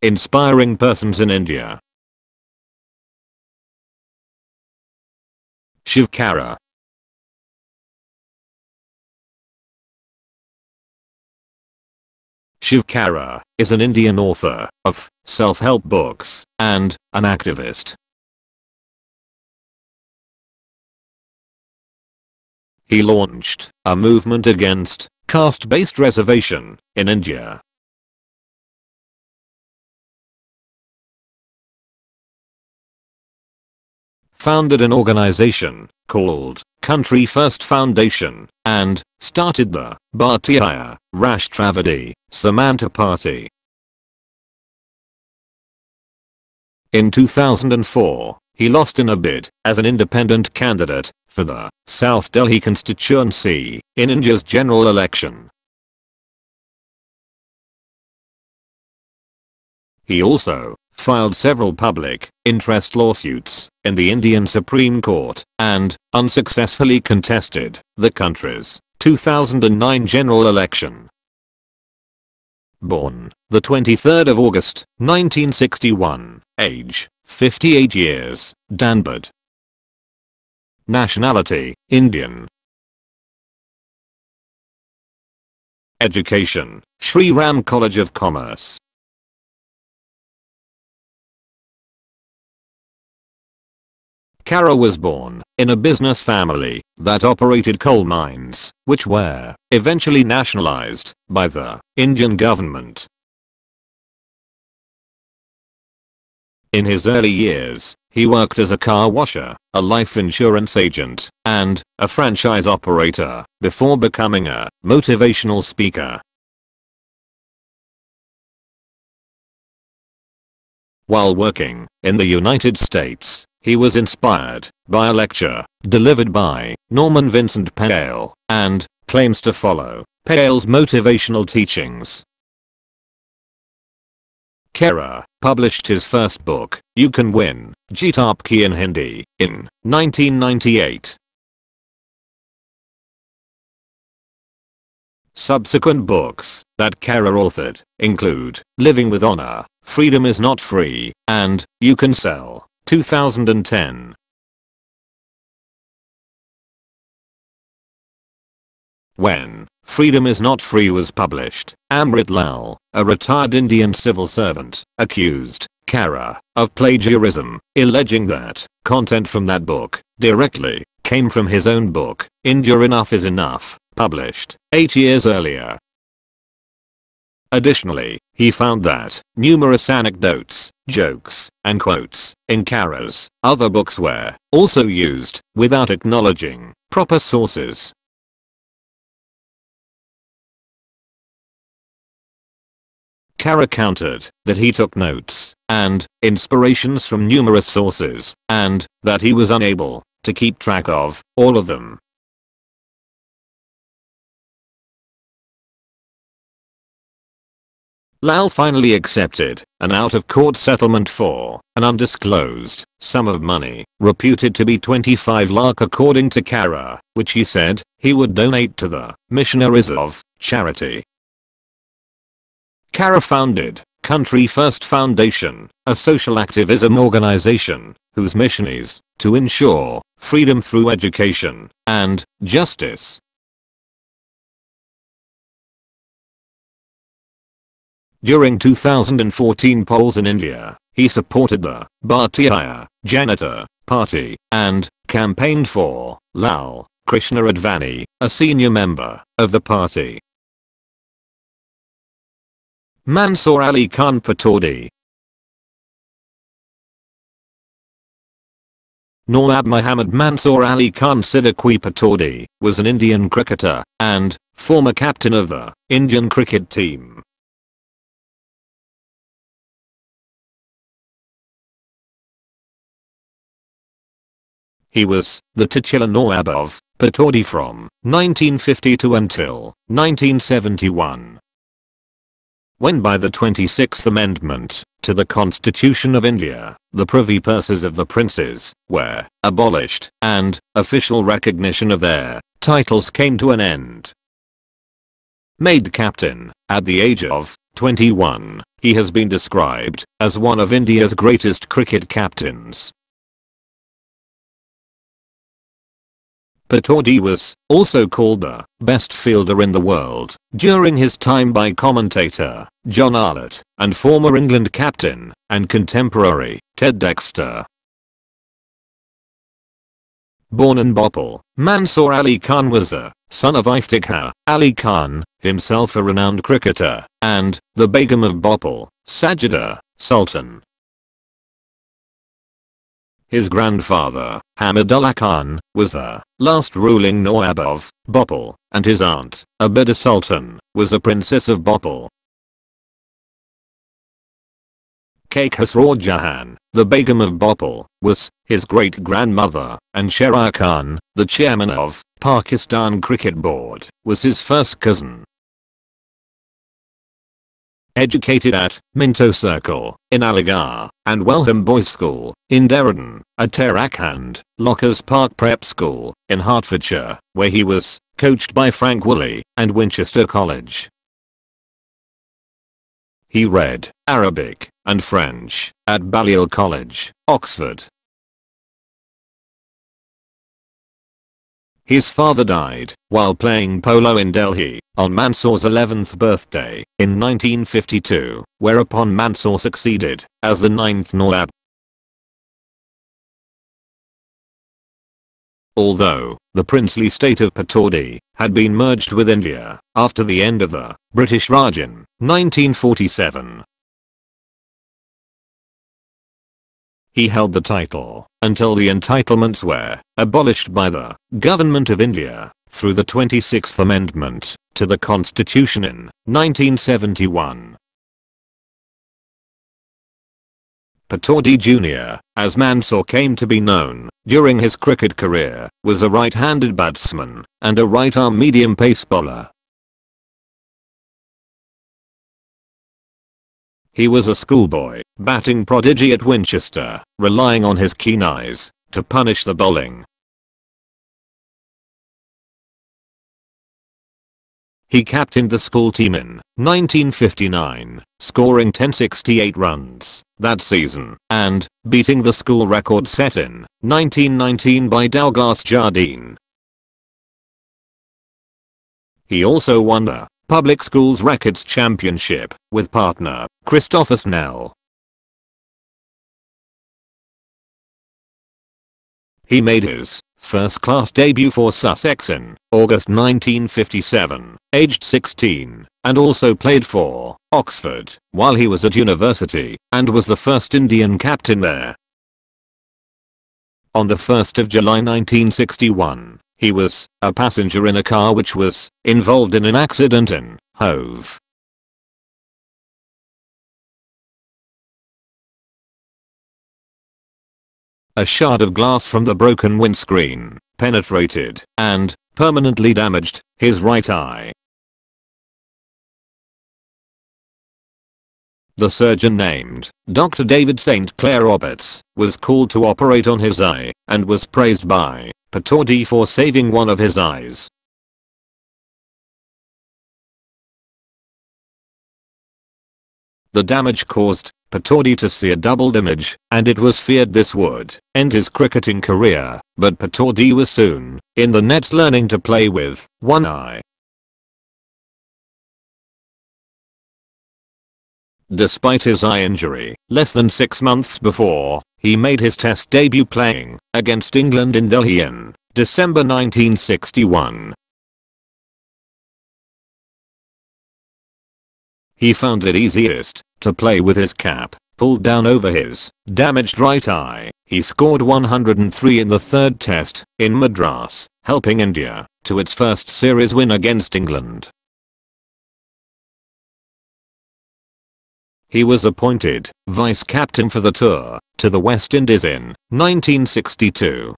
Inspiring persons in India. Shiv Khera. Shiv Khera is an Indian author of self-help books and an activist. He launched a movement against caste-based reservation in India. Founded an organization called Country First Foundation and started the Bharatiya Rashtravadi Samanta Party. In 2004, he lost in a bid as an independent candidate for the South Delhi constituency in India's general election. He also filed several public interest lawsuits in the Indian Supreme Court and unsuccessfully contested the country's 2009 general election. Born the 23rd of August, 1961, age 58 years, Danbad. Nationality, Indian. Education, Shri Ram College of Commerce. Khera was born in a business family that operated coal mines, which were eventually nationalized by the Indian government. In his early years, he worked as a car washer, a life insurance agent, and a franchise operator before becoming a motivational speaker. While working in the United States, he was inspired by a lecture delivered by Norman Vincent Peale and claims to follow Peale's motivational teachings. Khera published his first book, You Can Win, Jeetapki in Hindi, in 1998. Subsequent books that Khera authored include Living with Honor, Freedom is Not Free, and You Can Sell. 2010. When Freedom is Not Free was published, Amrit Lal, a retired Indian civil servant, accused Khera of plagiarism, alleging that content from that book directly came from his own book, India Enough is Enough, published 8 years earlier. Additionally, he found that numerous anecdotes, jokes, and quotes in Khera's other books were also used without acknowledging proper sources. Khera countered that he took notes and inspirations from numerous sources and that he was unable to keep track of all of them. Lal finally accepted an out-of-court settlement for an undisclosed sum of money reputed to be 25 lakh according to Khera, which he said he would donate to the Missionaries of Charity. Khera founded Country First Foundation, a social activism organization whose mission is to ensure freedom through education and justice. During 2014 polls in India, he supported the Bharatiya Janata Party and campaigned for Lal Krishna Advani, a senior member of the party. Mansoor Ali Khan Pataudi. Nawab Muhammad Mansoor Ali Khan Siddiqui Pataudi was an Indian cricketer and former captain of the Indian cricket team. He was the titular Nawab of Pataudi from 1952 until 1971. When by the 26th Amendment to the Constitution of India, the privy purses of the princes were abolished and official recognition of their titles came to an end. Made captain at the age of 21, He has been described as one of India's greatest cricket captains. Pataudi was also called the best fielder in the world during his time by commentator John Arlott and former England captain and contemporary Ted Dexter. Born in Bhopal, Mansoor Ali Khan was a son of Iftikhar Ali Khan, himself a renowned cricketer, and the Begum of Bhopal, Sajida Sultan. His grandfather, Hamidullah Khan, was a last ruling Nawab of Bhopal, and his aunt, Abida Sultan, was a princess of Bhopal. Kaikhusrau Jahan, the Begum of Bhopal, was his great-grandmother, and Shera Khan, the chairman of Pakistan Cricket Board, was his first cousin. Educated at Minto Circle, in Aligarh, and Welham Boys School, in Dehradun, at Uttarakhand, Lockers Park Prep School, in Hertfordshire, where he was coached by Frank Woolley, and Winchester College. He read Arabic and French at Balliol College, Oxford. His father died while playing polo in Delhi on Mansoor's 11th birthday in 1952, whereupon Mansoor succeeded as the 9th Nawab. Although the princely state of Pataudi had been merged with India after the end of the British Raj in 1947, he held the title until the entitlements were abolished by the Government of India through the 26th Amendment to the Constitution in 1971. Pataudi Jr., as Mansoor came to be known during his cricket career, was a right-handed batsman and a right-arm medium pace bowler. He was a schoolboy, batting prodigy at Winchester, relying on his keen eyes to punish the bowling. He captained the school team in 1959, scoring 1,068 runs that season and beating the school record set in 1919 by Douglas Jardine. He also won the Public Schools Records Championship with partner Christopher Snell. He made his first-class debut for Sussex in August 1957, aged 16, and also played for Oxford while he was at university and was the first Indian captain there. On the 1st of July 1961, he was a passenger in a car which was involved in an accident in Hove. A shard of glass from the broken windscreen penetrated and permanently damaged his right eye. The surgeon, named Dr. David St. Clair Roberts, was called to operate on his eye and was praised by Pataudi for saving one of his eyes. The damage caused Pataudi to see a doubled image, and it was feared this would end his cricketing career, but Pataudi was soon in the nets learning to play with one eye. Despite his eye injury, less than 6 months before, he made his test debut playing against England in Delhi in December 1961. He found it easiest to play with his cap pulled down over his damaged right eye. He scored 103 in the third test in Madras, helping India to its first series win against England. He was appointed vice-captain for the tour to the West Indies in 1962